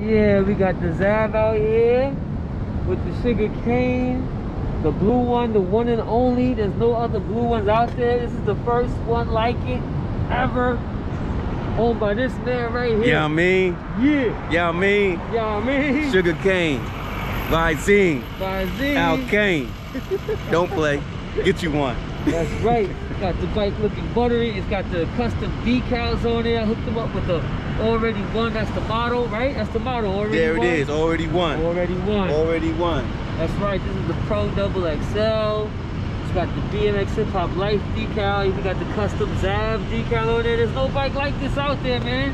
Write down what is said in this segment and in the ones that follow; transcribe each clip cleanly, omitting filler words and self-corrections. Yeah, we got the Xav out here with the Sugar Cayne, the blue one, the one and only. There's no other blue ones out there. This is the first one like it ever, owned by this man right here. Yeah, I mean. Yeah. Yeah, I mean. Yeah, I mean. Sugar Cayne, Vizine, Alcayne. Don't play. Get you one. That's right. Got the bike looking buttery. It's got the custom decals on it. I hooked them up with the already one. That's the model, right? That's the model. Already there it won. Is. Already one. Already one. Already one. That's right. This is the Pro Double XL. It's got the BMX Hip Hop Life decal. You got the custom Xav decal on there. There's no bike like this out there, man.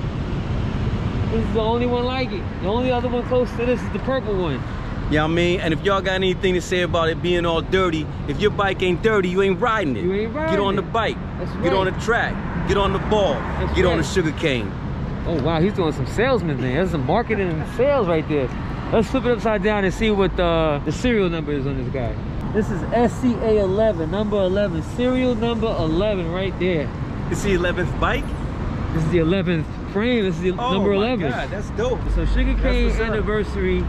This is the only one like it. The only other one close to this is the purple one. Yeah, you know I mean, and if y'all got anything to say about it being all dirty, if your bike ain't dirty, you ain't riding it. You ain't riding it. Get on the bike. That's right. Get on the track. Get on the ball. That's Get right. on the Sugar Cayne. Oh wow, he's doing some salesman thing. That's some marketing and sales right there. Let's flip it upside down and see what the serial number is on this guy. This is SCA 11, number 11, serial number 11 right there. It's the 11th bike. This is the 11th frame. This is the number 11. Oh my God, that's dope. So Sugar Cayne anniversary.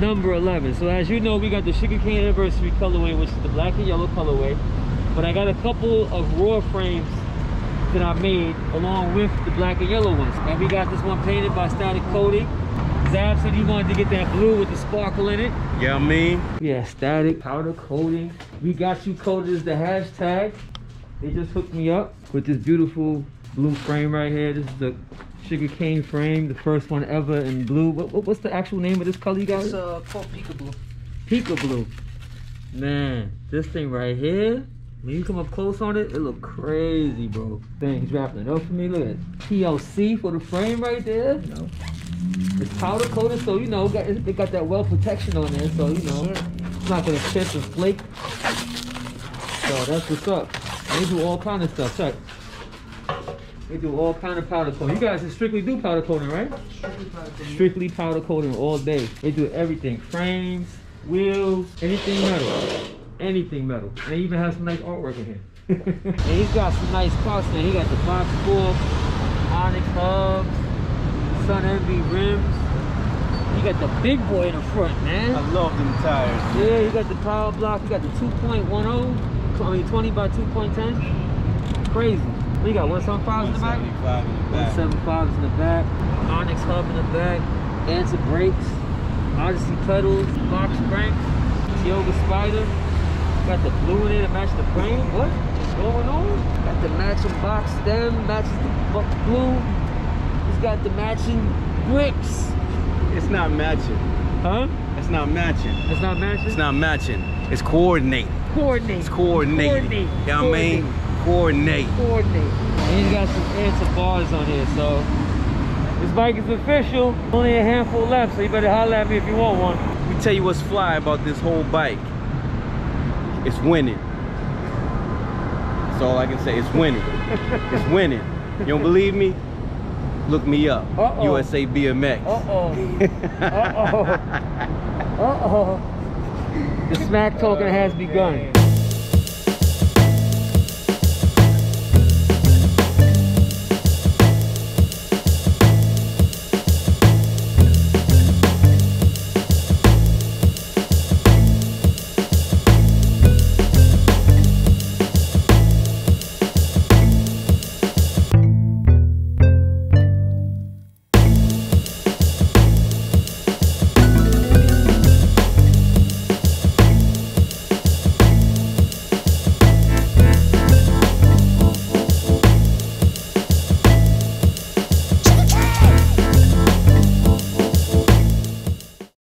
Number 11. So as you know, we got the Sugar Cayne anniversary colorway, which is the black and yellow colorway, but I got a couple of raw frames that I made along with the black and yellow ones, and we got this one painted by Static Coating. Xav said he wanted to get that blue with the sparkle in it. Yeah, I mean, yeah, Static Powder Coating, we got you coated is the hashtag. They just hooked me up with this beautiful blue frame right here. This is the Sugar Cayne frame, the first one ever in blue. What's the actual name of this color you got? It's called Peek-a-Blue. Peek-a-Blue. Man, this thing right here, when you come up close on it, it look crazy, bro. Dang, he's wrapping it up for me. Look at it. TLC for the frame right there. You know, it's powder coated, so you know, it got that weld protection on there, so you know, it's not gonna chip and flake. So that's what's up. They do all kind of stuff. Check. They do all kind of powder coating. You guys strictly do powder coating, right? Strictly powder coating. Strictly powder coating all day. They do everything. Frames, wheels, anything metal. Anything metal. And they even have some nice artwork in here. And he's got some nice parts, man. He got the box fork, Onyx hubs, Sun Envy rims. You got the big boy in the front, man. I love them tires. Yeah, you got the power block. You got the 2.10, I mean 20 by 2.10. Crazy. We got 175s in the back. 175s in the back. Onyx hub in the back. Anta brakes. Odyssey pedals. Box cranks. Tioga spider. Got the blue in it to match the frame. What is going on? Got the matching box stem. Matches the blue. It's got the matching grips. It's not matching. Huh? It's not matching. It's not matching? It's not matching. It's coordinated. Coordinated. It's coordinated. Coordinate. You know what I mean? Coordinate. Coordinate. And he's got some Anta bars on here, so this bike is official. Only a handful left, so you better holler at me if you want one. Let me tell you what's fly about this whole bike. It's winning. That's all I can say. It's winning. It's winning. You don't believe me? Look me up. Uh-oh. USA BMX. Uh-oh. Uh-oh. Uh-oh. The smack talking has begun.